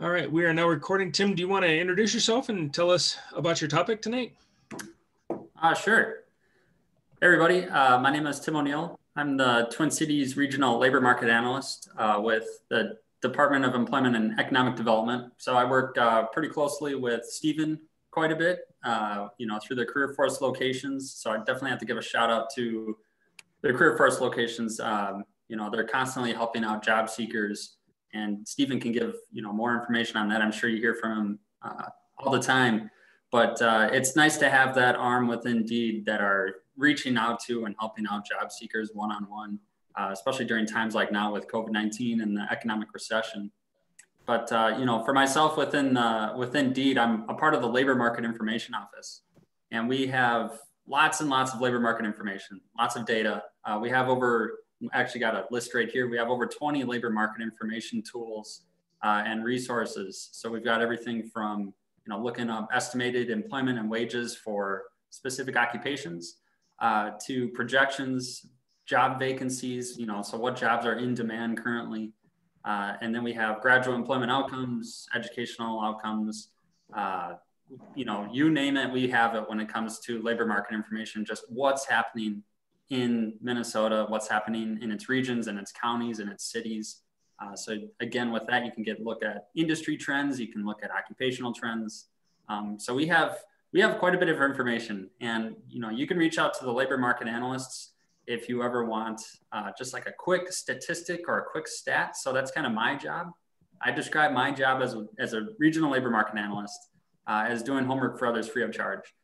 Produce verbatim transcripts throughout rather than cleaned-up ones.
All right, we are now recording. Tim, do you want to introduce yourself and tell us about your topic tonight? Uh, sure. Hey everybody, uh, my name is Tim O'Neill. I'm the Twin Cities Regional Labor Market Analyst uh, with the Department of Employment and Economic Development. So I work uh, pretty closely with Stephen quite a bit, uh, you know, through the CareerForce locations. So I definitely have to give a shout out to the CareerForce locations. Um, you know, they're constantly helping out job seekers. And Stephen can give, you know, more information on that. I'm sure you hear from him uh, all the time, but uh, it's nice to have that arm with Indeed that are reaching out to and helping out job seekers one-on-one, uh, especially during times like now with COVID nineteen and the economic recession. But, uh, you know, for myself within, uh, within Indeed, I'm a part of the Labor Market Information Office, and we have lots and lots of labor market information, lots of data. Uh, we have over Actually got a list right here. We have over twenty labor market information tools uh, and resources. So we've got everything from, you know, looking up estimated employment and wages for specific occupations uh, to projections, job vacancies, you know, so what jobs are in demand currently. Uh, and then we have graduate employment outcomes, educational outcomes, uh, you know, you name it, we have it when it comes to labor market information, just what's happening in Minnesota, what's happening in its regions and its counties and its cities. Uh, so again, with that, you can get look at industry trends, you can look at occupational trends. Um, so we have we have quite a bit of information, and you know you can reach out to the labor market analysts if you ever want uh, just like a quick statistic or a quick stat. So that's kind of my job. I describe my job as a, as a regional labor market analyst uh, as doing homework for others free of charge.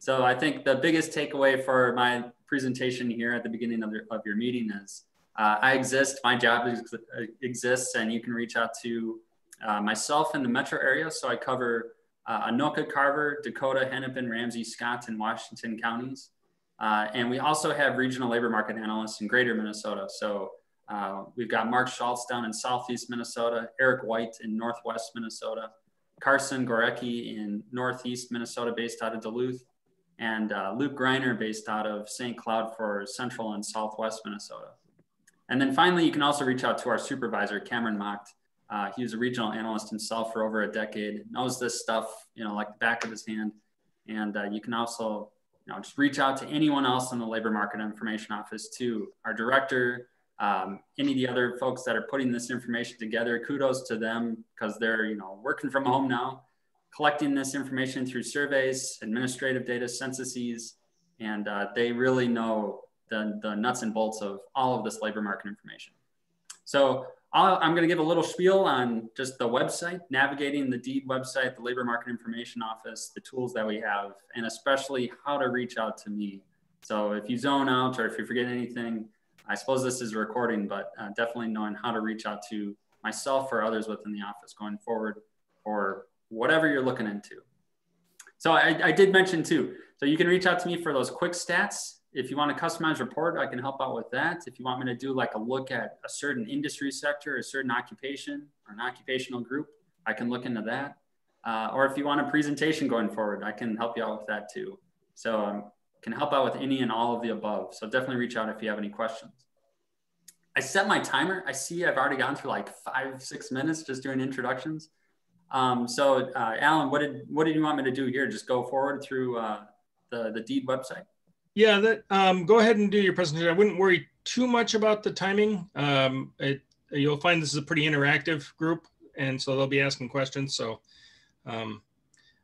So I think the biggest takeaway for my presentation here at the beginning of, the, of your meeting is uh, I exist, my job is, uh, exists, and you can reach out to uh, myself in the metro area. So I cover uh, Anoka, Carver, Dakota, Hennepin, Ramsey, Scott, and Washington counties. Uh, and we also have regional labor market analysts in greater Minnesota. So uh, we've got Mark Schultz down in southeast Minnesota, Eric White in northwest Minnesota, Carson Gorecki in northeast Minnesota based out of Duluth, and uh, Luke Greiner based out of Saint Cloud for central and southwest Minnesota. And then finally, you can also reach out to our supervisor, Cameron Macht. Uh, he was a regional analyst himself for over a decade, knows this stuff, you know, like the back of his hand. And uh, you can also, you know, just reach out to anyone else in the Labor Market Information Office too. Our director, um, any of the other folks that are putting this information together, kudos to them because they're, you know, working from home now, collecting this information through surveys, administrative data, censuses, and uh, they really know the, the nuts and bolts of all of this labor market information. So I'll, I'm gonna give a little spiel on just the website, navigating the Deed website, the Labor Market Information Office, the tools that we have, and especially how to reach out to me. So if you zone out or if you forget anything, I suppose this is a recording, but uh, definitely knowing how to reach out to myself or others within the office going forward, or whatever you're looking into. So I, I did mention too, so you can reach out to me for those quick stats. If you want a customized report, I can help out with that. If you want me to do like a look at a certain industry sector, a certain occupation or an occupational group, I can look into that. Uh, or if you want a presentation going forward, I can help you out with that too. So I um, can help out with any and all of the above. So definitely reach out if you have any questions. I set my timer. I see I've already gone through like five, six minutes just doing introductions. Um, so, uh, Alan, what did what did you want me to do here? Just go forward through uh, the the Deed website. Yeah, that. Um, go ahead and do your presentation. I wouldn't worry too much about the timing. Um, it, you'll find this is a pretty interactive group, and so they'll be asking questions. So, um,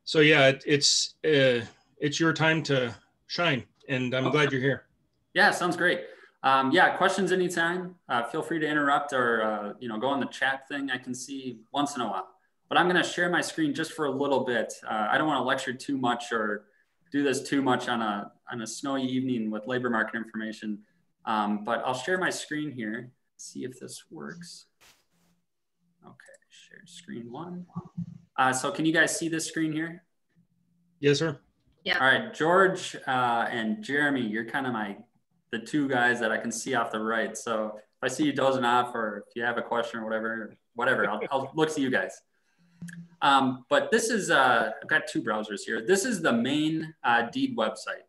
so yeah, it, it's uh, it's your time to shine, and I'm okay. Glad you're here. Yeah, sounds great. Um, yeah, questions anytime. Uh, feel free to interrupt or uh, you know go on the chat thing. I can see once in a while. But I'm going to share my screen just for a little bit. Uh, I don't want to lecture too much or do this too much on a, on a snowy evening with labor market information. Um, but I'll share my screen here, see if this works. Okay, share screen one. Uh, so can you guys see this screen here? Yes, sir. Yeah. All right, George uh, and Jeremy, you're kind of my, the two guys that I can see off the right. So if I see you dozing off or if you have a question or whatever, whatever, I'll, I'll look to you guys. Um, but this is, uh, I've got two browsers here. This is the main uh, Deed website.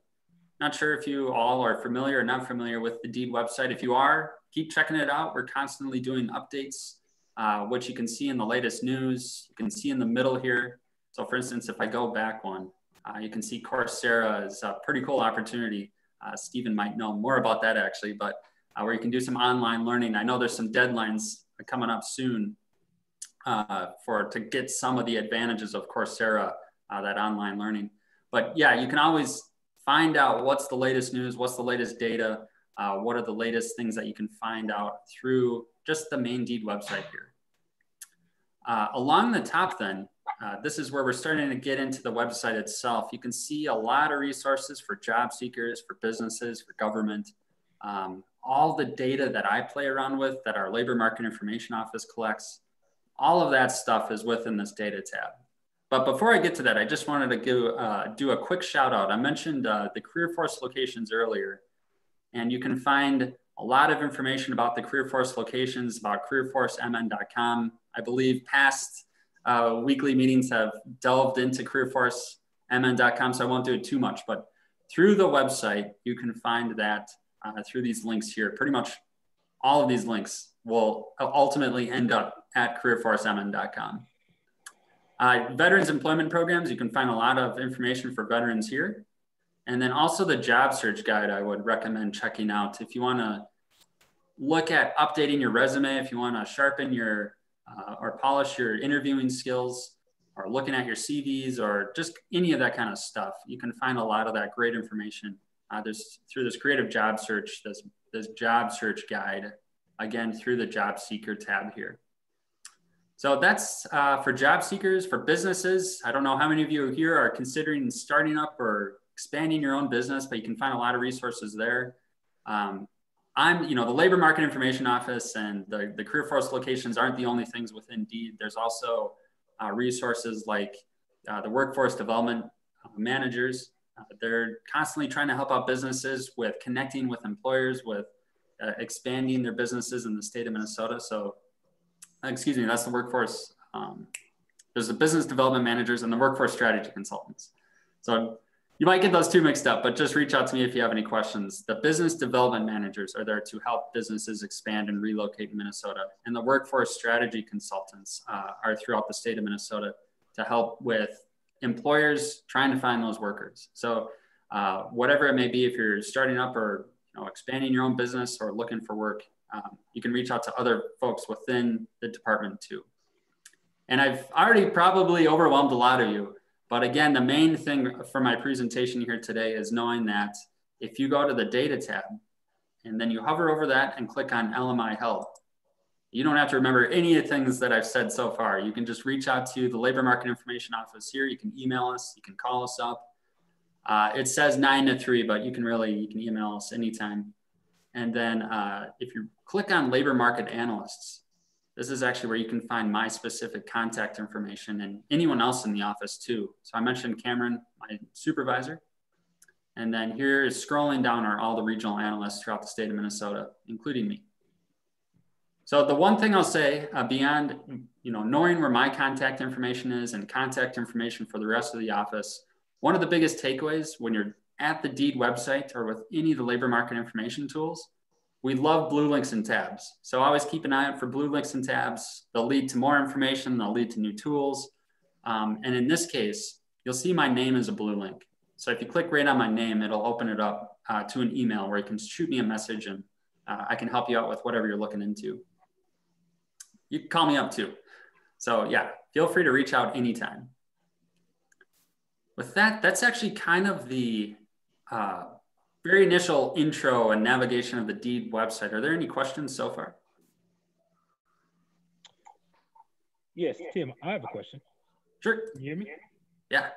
Not sure if you all are familiar or not familiar with the Deed website. If you are, keep checking it out. We're constantly doing updates. uh, which you can see in the latest news. You can see in the middle here. So for instance, if I go back one, uh, you can see Coursera is a pretty cool opportunity. Uh, Stephen might know more about that actually, but uh, where you can do some online learning. I know there's some deadlines coming up soon uh, for to get some of the advantages of Coursera, uh, that online learning. But yeah, you can always find out what's the latest news, what's the latest data, uh, what are the latest things that you can find out through just the main Deed website here. Uh, along the top then, Uh, this is where we're starting to get into the website itself. You can see a lot of resources for job seekers, for businesses, for government. Um, all the data that I play around with, that our Labor Market Information Office collects, all of that stuff is within this data tab. But before I get to that, I just wanted to give, uh, do a quick shout out. I mentioned uh, the CareerForce locations earlier, and you can find a lot of information about the CareerForce locations, about career force m n dot com. I believe past Uh, weekly meetings have delved into career force m n dot com, so I won't do it too much, but through the website, you can find that uh, through these links here. Pretty much all of these links will ultimately end up at career force m n dot com. Uh, veterans employment programs, you can find a lot of information for veterans here. And then also the job search guide I would recommend checking out. If you wanna look at updating your resume, if you wanna sharpen your Uh, or polish your interviewing skills, or looking at your C Vs, or just any of that kind of stuff. You can find a lot of that great information uh, there's, through this creative job search, this, this job search guide, again, through the job seeker tab here. So that's uh, for job seekers, for businesses. I don't know how many of you here are considering starting up or expanding your own business, but you can find a lot of resources there. Um, I'm, you know, the Labor Market Information Office and the, the CareerForce locations aren't the only things within Deed. There's also uh, resources like uh, the workforce development managers. Uh, they're constantly trying to help out businesses with connecting with employers, with uh, expanding their businesses in the state of Minnesota. So, excuse me, that's the workforce. Um, there's the business development managers and the workforce strategy consultants. So you might get those two mixed up, but just reach out to me if you have any questions. The business development managers are there to help businesses expand and relocate in Minnesota. And the workforce strategy consultants uh, are throughout the state of Minnesota to help with employers trying to find those workers. So uh, whatever it may be, if you're starting up or you know, expanding your own business or looking for work, um, you can reach out to other folks within the department too. And I've already probably overwhelmed a lot of you. But again, the main thing for my presentation here today is knowing that if you go to the data tab and then you hover over that and click on L M I Health, you don't have to remember any of the things that I've said so far. You can just reach out to the Labor Market Information Office here. You can email us, you can call us up. Uh, it says nine to three, but you can really, you can email us anytime. And then uh, if you click on Labor Market Analysts, this is actually where you can find my specific contact information and anyone else in the office too. So I mentioned Cameron, my supervisor. And then here is scrolling down are all the regional analysts throughout the state of Minnesota, including me. So the one thing I'll say uh, beyond you know, knowing where my contact information is and contact information for the rest of the office, one of the biggest takeaways when you're at the Deed website or with any of the labor market information tools, we love blue links and tabs. So always keep an eye out for blue links and tabs. They'll lead to more information, they'll lead to new tools. Um, and in this case, you'll see my name is a blue link. So if you click right on my name, it'll open it up uh, to an email where you can shoot me a message and uh, I can help you out with whatever you're looking into. You can call me up too. So yeah, feel free to reach out anytime. With that, that's actually kind of the, uh, very initial intro and navigation of the Deed website. Are there any questions so far? Yes, Tim, I have a question. Sure. Can you hear me? Yeah.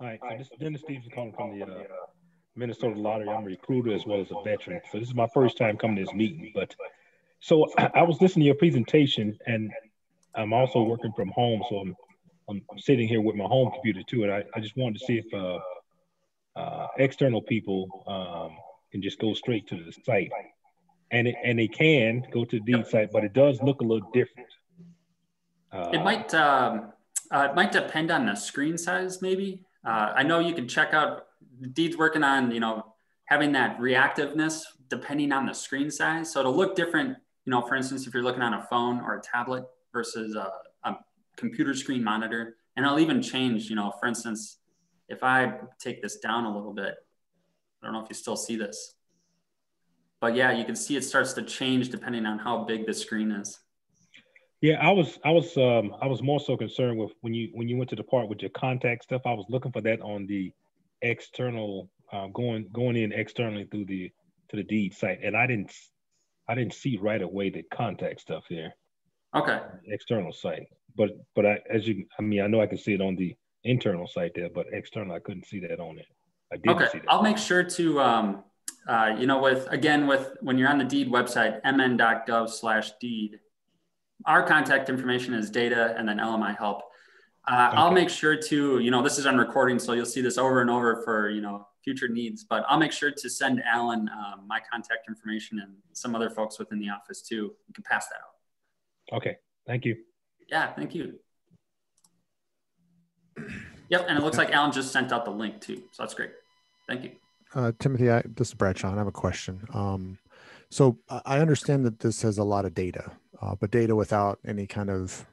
All right, so this is Dennis Steve calling from the uh, Minnesota Lottery. I'm a recruiter as well as a veteran. So this is my first time coming to this meeting. But so I, I was listening to your presentation, and I'm also working from home. So I'm, I'm, I'm sitting here with my home computer too. And I, I just wanted to see if uh, Uh, external people um, can just go straight to the site, and it, and they can go to the Deed site, but it does look a little different. Uh, it might um, uh, it might depend on the screen size, maybe. Uh, I know you can check out Deed's working on you know having that reactiveness depending on the screen size, so it'll look different. You know, for instance, if you're looking on a phone or a tablet, versus a, a computer screen monitor. And I'll even change, you know, for instance, if I take this down a little bit, I don't know if you still see this, but yeah, you can see it starts to change depending on how big the screen is. Yeah, I was, I was, um, I was more so concerned with when you when you went to the part with your contact stuff. I was looking for that on the external, uh, going going in externally through the to the deed site, and I didn't, I didn't see right away the contact stuff there. Okay. External site, but but I as you, I mean, I know I can see it on the internal site there, but external, I couldn't see that on it. I didn't okay. see that. I'll make sure to. Um... Uh, you know, with, again, with, when you're on the deed website, m n dot gov slash deed, our contact information is data and then L M I help. Uh, okay. I'll make sure to, you know, this is on recording, so you'll see this over and over for, you know, future needs, but I'll make sure to send Alan um, my contact information and some other folks within the office too. You can pass that out. Okay. Thank you. Yeah. Thank you. Yep. And it looks like Alan just sent out the link too. So that's great. Thank you. Uh, Timothy, I, this is Bradshaw. I have a question. Um, so I understand that this has a lot of data, uh, but data without any kind of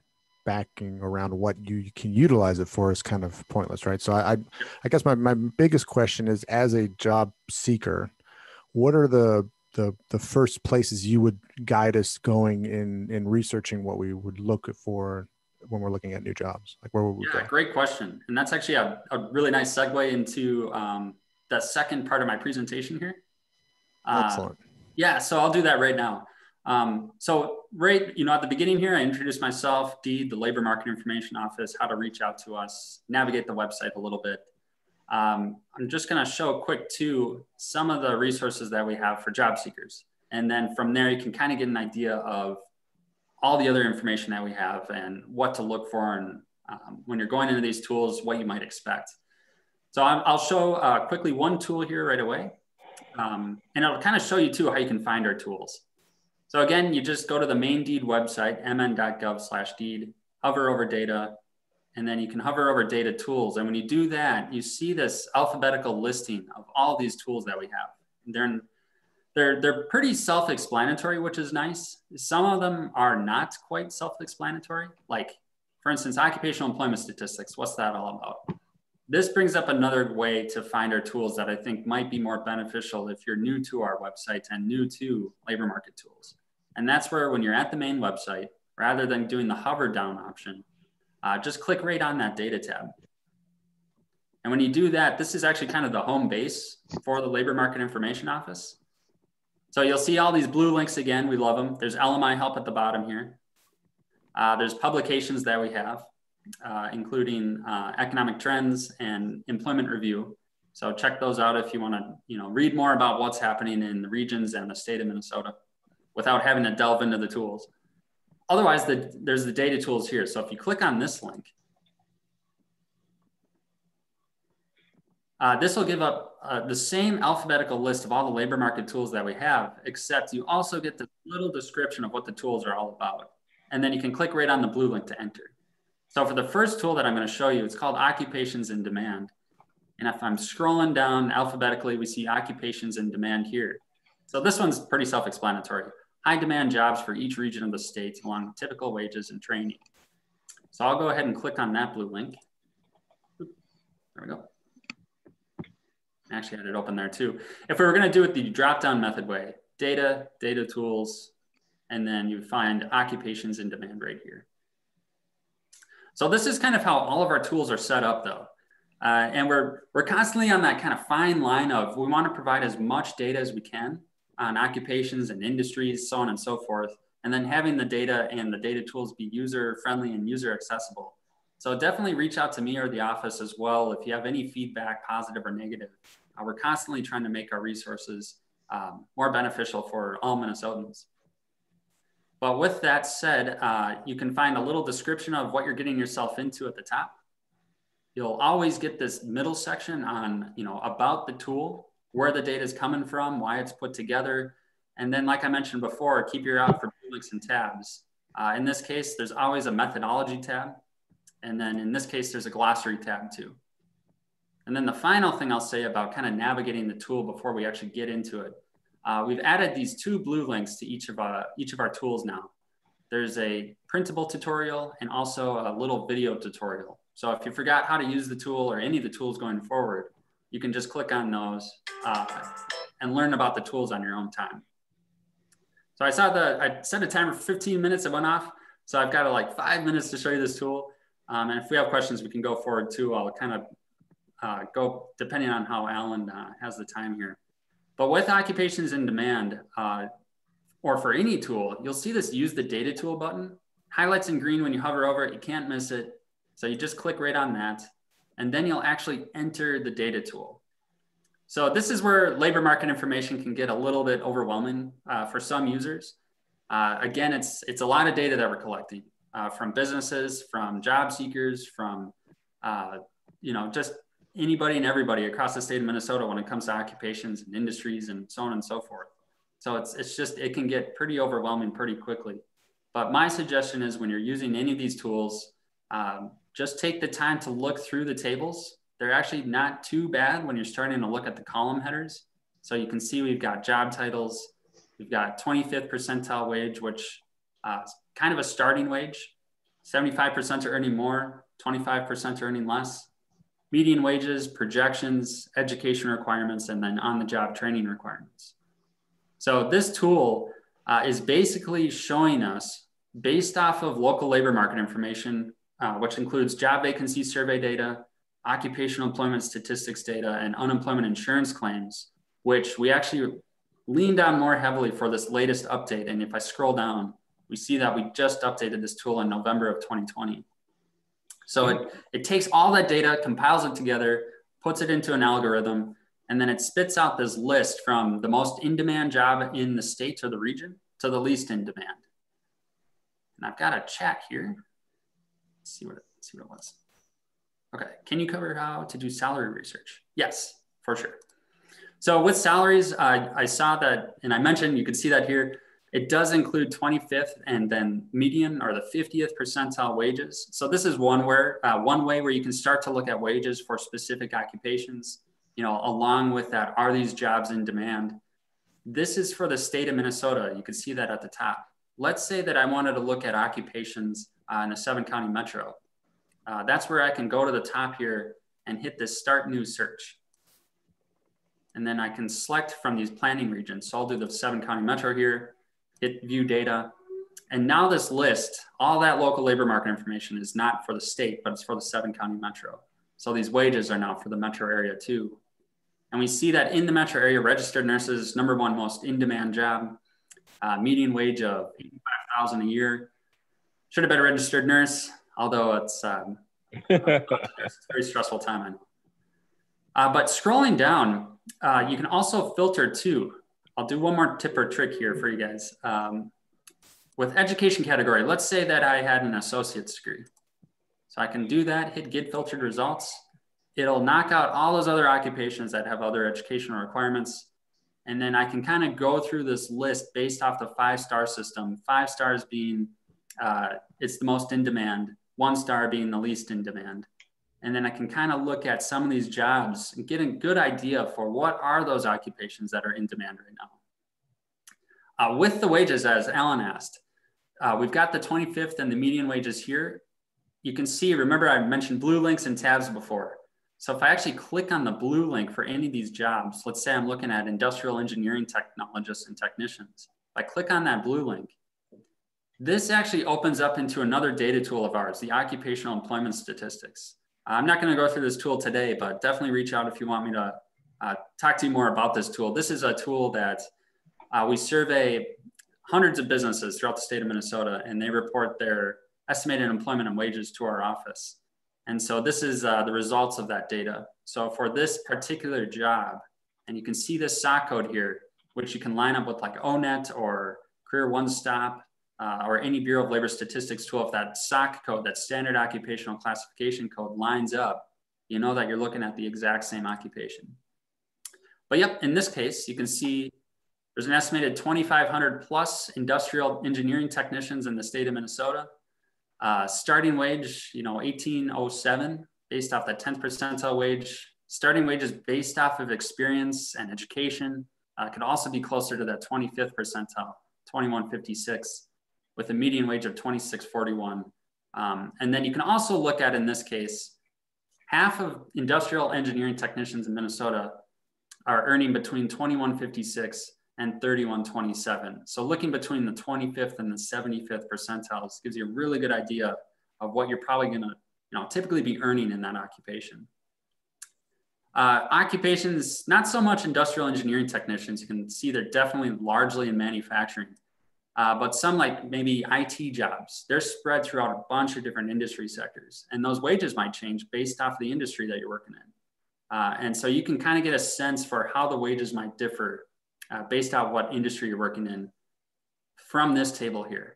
backing around what you can utilize it for is kind of pointless, right? So I, I, I guess my, my biggest question is, as a job seeker, what are the the, the first places you would guide us going in, in researching what we would look for when we're looking at new jobs? Like, where would we yeah, go? Great question. And that's actually a, a really nice segue into... Um, the second part of my presentation here. Uh, Excellent. Yeah, so I'll do that right now. Um, so right, you know, at the beginning here, I introduced myself, Deed, the Labor Market Information Office, how to reach out to us, navigate the website a little bit. Um, I'm just gonna show quick too, some of the resources that we have for job seekers. And then from there, you can kind of get an idea of all the other information that we have and what to look for. And um, when you're going into these tools, what you might expect. So I'm, I'll show uh, quickly one tool here right away. Um, and it'll kind of show you too how you can find our tools. So again, you just go to the main deed website, m n dot gov slash deed, hover over data, and then you can hover over data tools. And when you do that, you see this alphabetical listing of all these tools that we have. They're, they're, they're pretty self-explanatory, which is nice. Some of them are not quite self-explanatory. Like for instance, occupational employment statistics, what's that all about? This brings up another way to find our tools that I think might be more beneficial if you're new to our website and new to labor market tools. And that's where when you're at the main website, rather than doing the hover down option, uh, just click right on that data tab. And when you do that, this is actually kind of the home base for the Labor Market Information Office. So you'll see all these blue links again, we love them. There's L M I help at the bottom here. Uh, there's publications that we have. Uh, including uh, economic trends and employment review. So check those out if you want to, you know, read more about what's happening in the regions and the state of Minnesota without having to delve into the tools. Otherwise, the, there's the data tools here. So if you click on this link, uh, this will give up uh, the same alphabetical list of all the labor market tools that we have, except you also get the little description of what the tools are all about. And then you can click right on the blue link to enter. So for the first tool that I'm going to show you, it's called Occupations in Demand. And if I'm scrolling down alphabetically, we see Occupations in Demand here. So this one's pretty self-explanatory. High demand jobs for each region of the state along with typical wages and training. So I'll go ahead and click on that blue link. There we go. I actually had it open there too. If we were going to do it the drop-down method way, data, data tools, and then you find Occupations in Demand right here. So this is kind of how all of our tools are set up though. Uh, and we're, we're constantly on that kind of fine line of, we want to provide as much data as we can on occupations and industries, so on and so forth. And then having the data and the data tools be user friendly and user accessible. So definitely reach out to me or the office as well. If you have any feedback, positive or negative, uh, we're constantly trying to make our resources um, more beneficial for all Minnesotans. But with that said, uh, you can find a little description of what you're getting yourself into at the top. You'll always get this middle section on, you know, about the tool, where the data is coming from, why it's put together. And then, like I mentioned before, keep your eye out for links and tabs. Uh, in this case, there's always a methodology tab. And then in this case, there's a glossary tab too. And then the final thing I'll say about kind of navigating the tool before we actually get into it. Uh, we've added these two blue links to each of, our, each of our tools now. There's a printable tutorial and also a little video tutorial. So if you forgot how to use the tool or any of the tools going forward, you can just click on those uh, and learn about the tools on your own time. So I saw the, I set a timer for fifteen minutes, it went off. So I've got like five minutes to show you this tool. Um, and if we have questions, we can go forward too. I'll kind of uh, go depending on how Alan uh, has the time here. But with occupations in demand, uh, or for any tool, you'll see this use the data tool button. Highlights in green when you hover over it, you can't miss it. So you just click right on that. And then you'll actually enter the data tool. So this is where labor market information can get a little bit overwhelming uh, for some users. Uh, again, it's, it's a lot of data that we're collecting uh, from businesses, from job seekers, from uh, you know, just anybody and everybody across the state of Minnesota when it comes to occupations and industries and so on and so forth. So it's, it's just, it can get pretty overwhelming pretty quickly. But my suggestion is when you're using any of these tools, um, just take the time to look through the tables. They're actually not too bad when you're starting to look at the column headers. So you can see we've got job titles, we've got twenty-fifth percentile wage, which uh, is kind of a starting wage. seventy-five percent are earning more, twenty-five percent are earning less. Median wages, projections, education requirements, and then on-the-job training requirements. So this tool uh, is basically showing us, based off of local labor market information, uh, which includes job vacancy survey data, occupational employment statistics data, and unemployment insurance claims, which we actually leaned on more heavily for this latest update. And if I scroll down, we see that we just updated this tool in November of twenty twenty. So it, it takes all that data, compiles it together, puts it into an algorithm, and then it spits out this list from the most in-demand job in the state or the region to the least in-demand. And I've got a chat here. Let's see what it, let's see what it was. Okay, can you cover how to do salary research? Yes, for sure. So with salaries, uh, I saw that, and I mentioned, you can see that here, it does include twenty-fifth and then median or the fiftieth percentile wages. So this is one, where, uh, one way where you can start to look at wages for specific occupations. You know, along with that, are these jobs in demand? This is for the state of Minnesota. You can see that at the top. Let's say that I wanted to look at occupations uh, in a seven county metro. Uh, that's where I can go to the top here and hit this start new search. And then I can select from these planning regions. So I'll do the seven county metro here, hit view data. And now this list, all that local labor market information is not for the state, but it's for the seven county metro. So these wages are now for the metro area too. And we see that in the metro area, registered nurses, number one most in-demand job, uh, median wage of eighty-five thousand dollars a year. Should have been a registered nurse, although it's, um, it's a very stressful time. I know. Uh, but scrolling down, uh, you can also filter too. I'll do one more tip or trick here for you guys. Um, with education category, let's say that I had an associate's degree. So I can do that, hit get filtered results. It'll knock out all those other occupations that have other educational requirements. And then I can kind of go through this list based off the five-star system, five stars being uh, it's the most in demand, one star being the least in demand. And then I can kind of look at some of these jobs and get a good idea for what are those occupations that are in demand right now. Uh, with the wages, as Alan asked, uh, we've got the twenty-fifth and the median wages here. You can see, remember I mentioned blue links and tabs before. So if I actually click on the blue link for any of these jobs, let's say I'm looking at industrial engineering technologists and technicians. If I click on that blue link, this actually opens up into another data tool of ours, the occupational employment statistics. I'm not gonna go through this tool today, but definitely reach out if you want me to uh, talk to you more about this tool. This is a tool that uh, we survey hundreds of businesses throughout the state of Minnesota, and they report their estimated employment and wages to our office. And so this is uh, the results of that data. So for this particular job, and you can see this S O C code here, which you can line up with like O net or Career One Stop uh, or any Bureau of Labor Statistics tool. If that S O C code, that standard occupational classification code, lines up, you know that you're looking at the exact same occupation. But yep, in this case, you can see there's an estimated twenty-five hundred plus industrial engineering technicians in the state of Minnesota. Uh, starting wage, you know, eighteen oh seven based off that tenth percentile wage. Starting wage is based off of experience and education. Uh, could also be closer to that twenty-fifth percentile, twenty-one fifty-six. with a median wage of twenty-six forty-one. Um, and then you can also look at, in this case, half of industrial engineering technicians in Minnesota are earning between twenty-one fifty-six and thirty-one twenty-seven. So looking between the twenty-fifth and the seventy-fifth percentiles gives you a really good idea of what you're probably gonna, you know, typically be earning in that occupation. Uh, occupations, not so much industrial engineering technicians. You can see they're definitely largely in manufacturing, uh, but some like maybe I T jobs, they're spread throughout a bunch of different industry sectors. And those wages might change based off the industry that you're working in. Uh, and so you can kind of get a sense for how the wages might differ uh, based on what industry you're working in from this table here.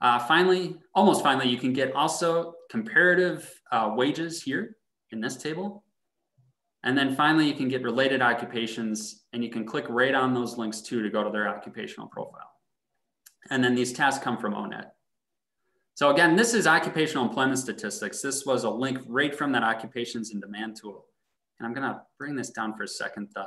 Uh, finally, almost finally, you can get also comparative uh, wages here in this table. And then finally, you can get related occupations, and you can click right on those links too to go to their occupational profile. And then these tasks come from O net. So again, this is occupational employment statistics. This was a link right from that occupations in demand tool. And I'm gonna bring this down for a second. The,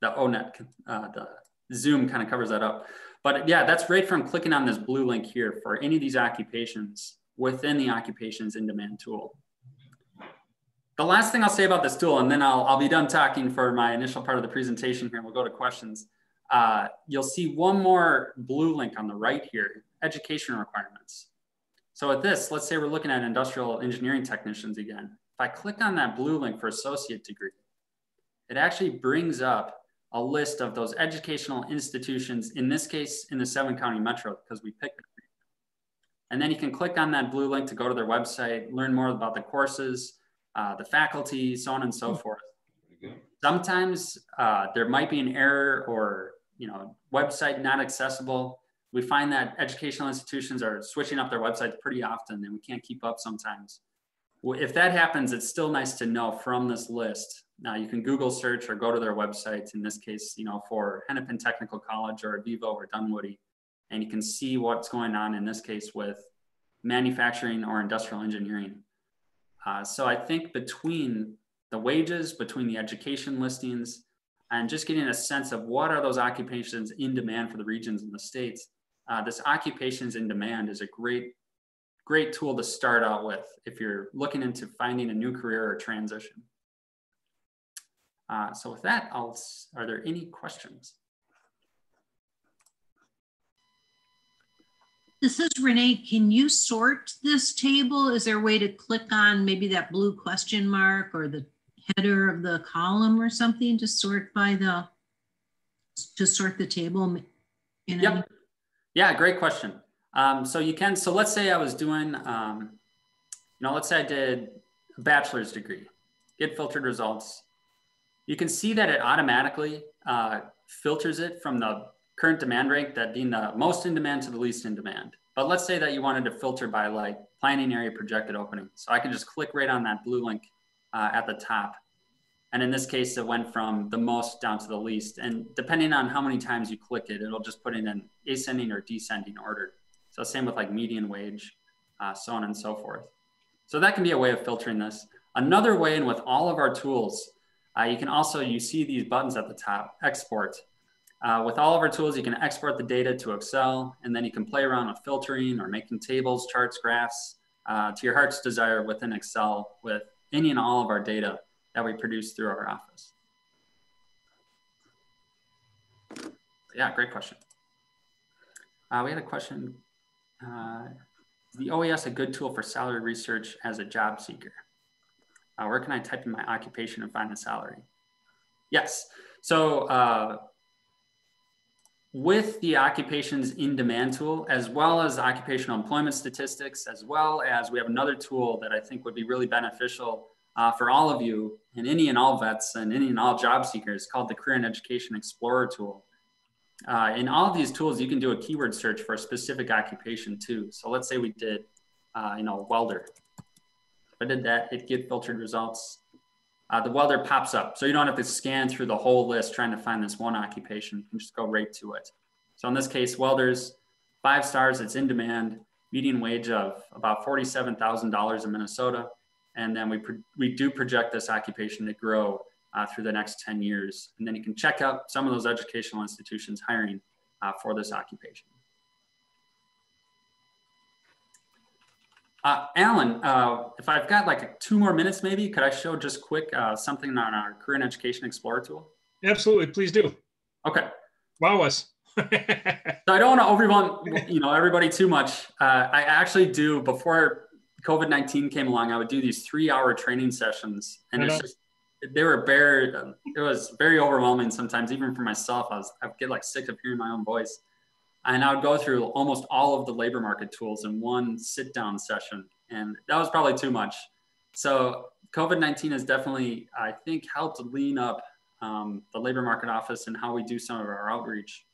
the O net, uh, the Zoom kind of covers that up. But yeah, that's right from clicking on this blue link here for any of these occupations within the occupations in demand tool. The last thing I'll say about this tool, and then I'll, I'll be done talking for my initial part of the presentation here, and we'll go to questions. Uh, you'll see one more blue link on the right here, education requirements. So at this, let's say we're looking at industrial engineering technicians again. If I click on that blue link for associate degree, it actually brings up a list of those educational institutions, in this case, in the seven county metro, because we picked it. And then you can click on that blue link to go to their website, learn more about the courses, Uh, the faculty, so on and so forth. Sometimes uh, there might be an error or, you know, website not accessible. We find that educational institutions are switching up their websites pretty often, and we can't keep up sometimes. Well, if that happens, it's still nice to know from this list. Now you can Google search or go to their websites, in this case, you know, for Hennepin Technical College or Avivo or Dunwoody, and you can see what's going on, in this case, with manufacturing or industrial engineering. Uh, so I think between the wages, between the education listings, and just getting a sense of what are those occupations in demand for the regions and the states, uh, this occupations in demand is a great, great tool to start out with if you're looking into finding a new career or transition. Uh, so with that, I'll, are there any questions? This is Renee. Can you sort this table? Is there a way to click on maybe that blue question mark or the header of the column or something to sort by the, to sort the table? You know? Yep. Yeah, great question. Um, so you can, so let's say I was doing, um, you know, let's say I did a bachelor's degree, get filtered results. You can see that it automatically uh, filters it from the current demand rank, that being the most in demand to the least in demand. But let's say that you wanted to filter by like planning area projected opening. So I can just click right on that blue link uh, at the top. And in this case, it went from the most down to the least. And depending on how many times you click it, it'll just put in an ascending or descending order. So same with like median wage, uh, so on and so forth. So that can be a way of filtering this. Another way, and with all of our tools, uh, you can also, you see these buttons at the top, export. Uh, with all of our tools, you can export the data to Excel, and then you can play around with filtering or making tables, charts, graphs uh, to your heart's desire within Excel with any and all of our data that we produce through our office. But yeah, great question. Uh, we had a question. Uh, is the O E S a good tool for salary research as a job seeker? Uh, where can I type in my occupation and find a salary? Yes. So, uh, with the occupations in demand tool, as well as occupational employment statistics, as well as we have another tool that I think would be really beneficial uh, for all of you and any and all vets and any and all job seekers, called the Career and Education Explorer tool. Uh, in all of these tools, you can do a keyword search for a specific occupation too. So let's say we did, uh, you know, welder. If I did that, it'd get filtered results. Uh, the welder pops up. So you don't have to scan through the whole list trying to find this one occupation. You can just go right to it. So in this case, welders, five stars, it's in demand, median wage of about forty-seven thousand dollars in Minnesota. And then we, we do project this occupation to grow uh, through the next ten years. And then you can check out some of those educational institutions hiring uh, for this occupation. Uh, Alan, uh, if I've got like two more minutes, maybe, could I show just quick uh, something on our Career and Education Explorer tool? Absolutely, please do. Okay. Wow us. So I don't want to overwhelm, you know, everybody too much. Uh, I actually do, before COVID nineteen came along, I would do these three hour training sessions, and it's just, they were bare, it was very overwhelming sometimes, even for myself. I was, I'd get like sick of hearing my own voice. And I would go through almost all of the labor market tools in one sit down session. And that was probably too much. So COVID nineteen has definitely, I think, helped lean up um, the labor market office and how we do some of our outreach.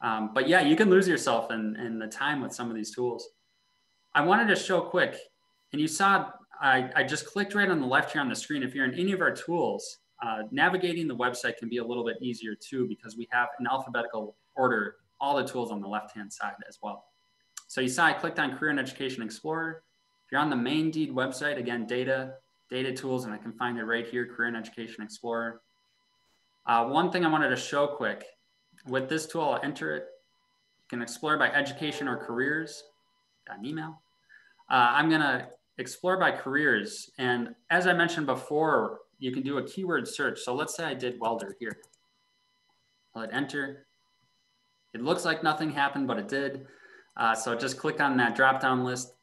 Um, but yeah, you can lose yourself in, in the time with some of these tools. I wanted to show quick, and you saw, I, I just clicked right on the left here on the screen. If you're in any of our tools, uh, navigating the website can be a little bit easier too, because we have an alphabetical order, all the tools on the left-hand side as well. So you saw I clicked on Career and Education Explorer. If you're on the main Deed website, again, data, data tools, and I can find it right here, Career and Education Explorer. Uh, one thing I wanted to show quick, with this tool, I'll enter it. You can explore by education or careers. Got an email. Uh, I'm gonna explore by careers. And as I mentioned before, you can do a keyword search. So let's say I did welder here. I'll hit enter. It looks like nothing happened, but it did. Uh, so just click on that drop-down list,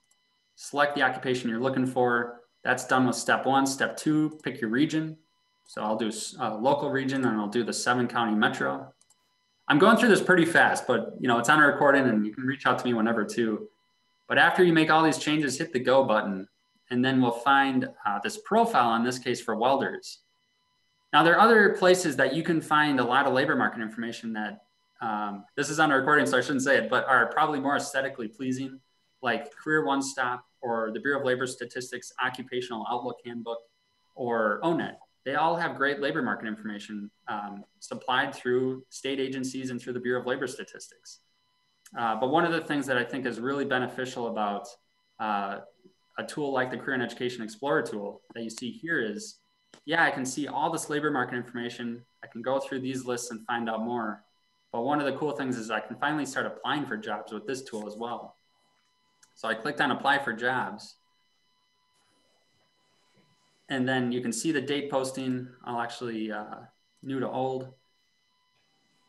select the occupation you're looking for. That's done with step one. Step two, pick your region. So I'll do a local region, and I'll do the seven county metro. I'm going through this pretty fast, but you know, it's on a recording and you can reach out to me whenever too. But after you make all these changes, hit the go button, and then we'll find uh, this profile, in this case for welders. Now there are other places that you can find a lot of labor market information that Um, this is on a recording, so I shouldn't say it, but are probably more aesthetically pleasing, like Career One Stop or the Bureau of Labor Statistics Occupational Outlook Handbook or O net. They all have great labor market information um, supplied through state agencies and through the Bureau of Labor Statistics. Uh, but one of the things that I think is really beneficial about uh, a tool like the Career and Education Explorer tool that you see here is, yeah, I can see all this labor market information. I can go through these lists and find out more. But one of the cool things is I can finally start applying for jobs with this tool as well. So I clicked on apply for jobs. And then you can see the date posting. I'll actually uh, new to old.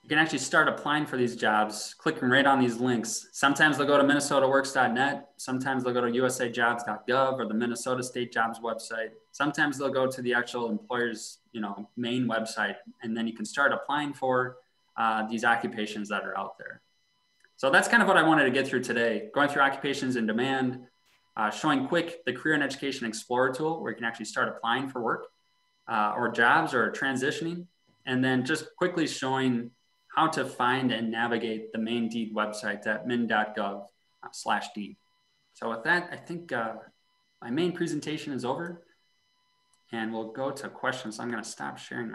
You can actually start applying for these jobs, clicking right on these links. Sometimes they'll go to Minnesota Works dot net. Sometimes they'll go to U S A Jobs dot gov or the Minnesota State Jobs website. Sometimes they'll go to the actual employer's, you know, main website. And then you can start applying for Uh, these occupations that are out there. So that's kind of what I wanted to get through today, going through occupations in demand, uh, showing quick the Career and Education Explorer tool where you can actually start applying for work uh, or jobs or transitioning, and then just quickly showing how to find and navigate the main Deed website at min dot gov slash deed. So with that, I think uh, my main presentation is over, and we'll go to questions. I'm going to stop sharing.